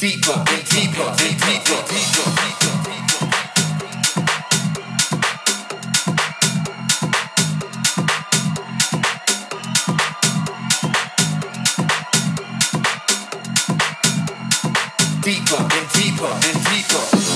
Deeper and deeper and deeper and deeper, deeper, deeper. Deeper and deeper and deeper.